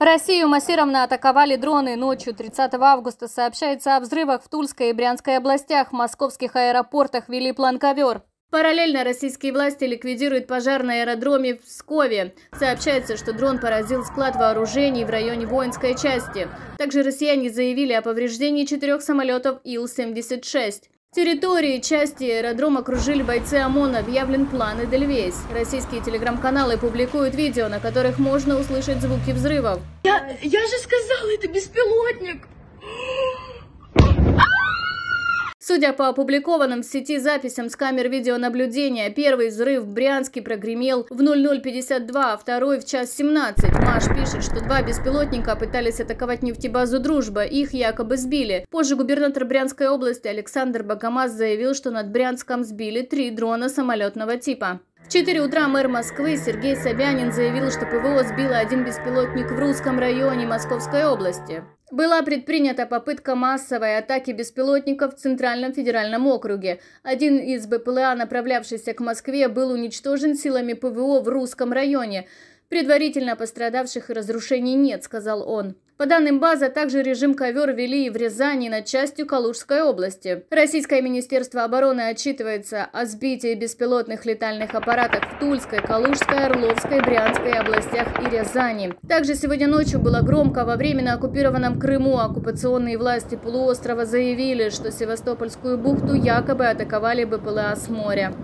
Россию массированно атаковали дроны. Ночью 30 августа сообщается о взрывах в Тульской и Брянской областях, в московских аэропортах вели план-ковер. Параллельно российские власти ликвидируют пожар на аэродроме в Пскове. Сообщается, что дрон поразил склад вооружений в районе воинской части. Также россияне заявили о повреждении 4 самолетов Ил-76. Территории, части аэродрома окружили бойцы ОМОНа. Объявлен план Дельвейс. Российские телеграм-каналы публикуют видео, на которых можно услышать звуки взрывов. Я же сказала, это беспилотник! Судя по опубликованным в сети записям с камер видеонаблюдения, первый взрыв в Брянске прогремел в 00:52, а второй в 1:17. МАШ пишет, что два беспилотника пытались атаковать нефтебазу «Дружба». Их якобы сбили. Позже губернатор Брянской области Александр Богомаз заявил, что над Брянском сбили 3 дрона самолетного типа. В 4 утра мэр Москвы Сергей Собянин заявил, что ПВО сбило 1 беспилотник в Русском районе Московской области. Была предпринята попытка массовой атаки беспилотников в Центральном федеральном округе. Один из БПЛА, направлявшийся к Москве, был уничтожен силами ПВО в Русском районе. Предварительно пострадавших и разрушений нет, сказал он. По данным базы, также режим ковер вели и в Рязани над частью Калужской области. Российское министерство обороны отчитывается о сбитии беспилотных летальных аппаратов в Тульской, Калужской, Орловской, Брянской областях и Рязани. Также сегодня ночью было громко. Во временно оккупированном Крыму оккупационные власти полуострова заявили, что Севастопольскую бухту якобы атаковали БПЛА с моря.